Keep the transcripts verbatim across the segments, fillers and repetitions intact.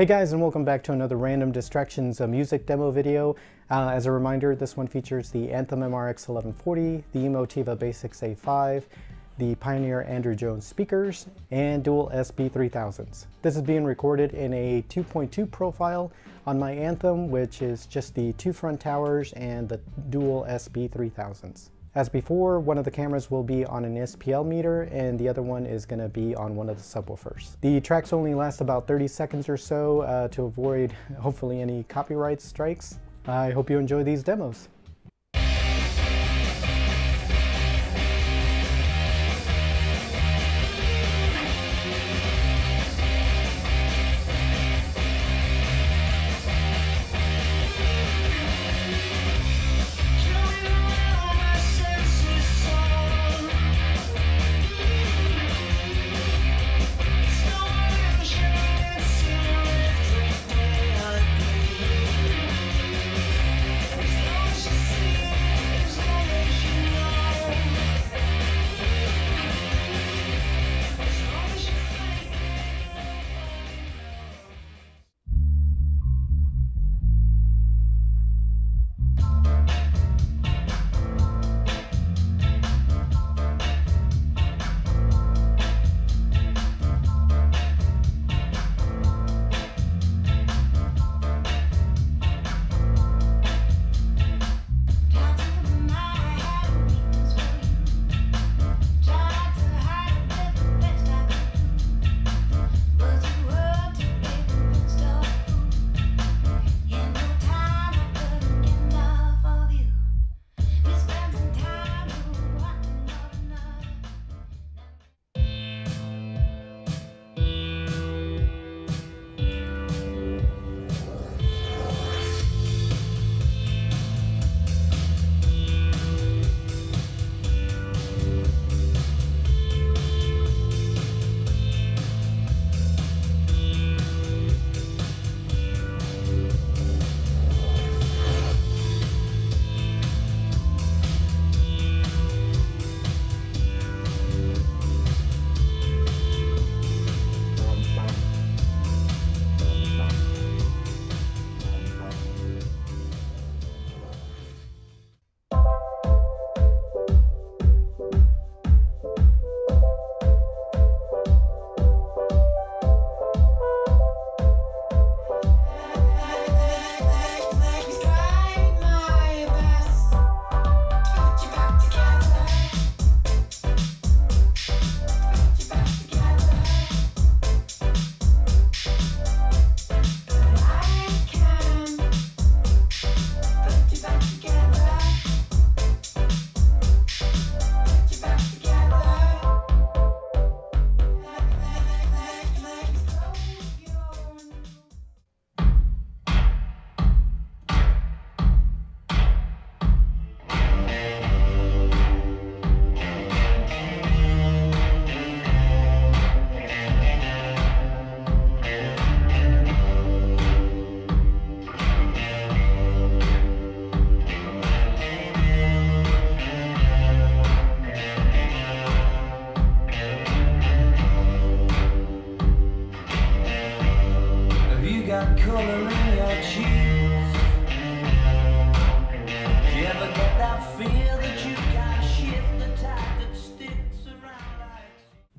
Hey guys, and welcome back to another Random Distractions music demo video. Uh, as a reminder, this one features the Anthem M R X eleven forty, the Emotiva BasX A five, the Pioneer Andrew Jones speakers, and dual S B three thousands. This is being recorded in a two point two profile on my Anthem, which is just the two front towers and the dual S B three thousands. As before, one of the cameras will be on an S P L meter and the other one is going to be on one of the subwoofers. The tracks only last about thirty seconds or so uh, to avoid hopefully any copyright strikes. I hope you enjoy these demos.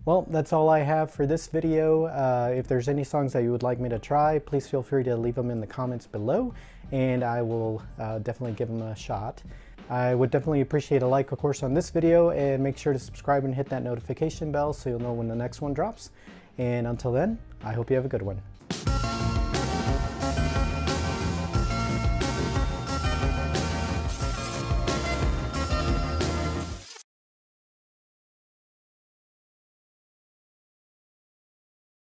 Well, that's all I have for this video. Uh, if there's any songs that you would like me to try, please feel free to leave them in the comments below, and I will uh, definitely give them a shot. I would definitely appreciate a like, of course, on this video, and make sure to subscribe and hit that notification bell so you'll know when the next one drops. And until then, I hope you have a good one.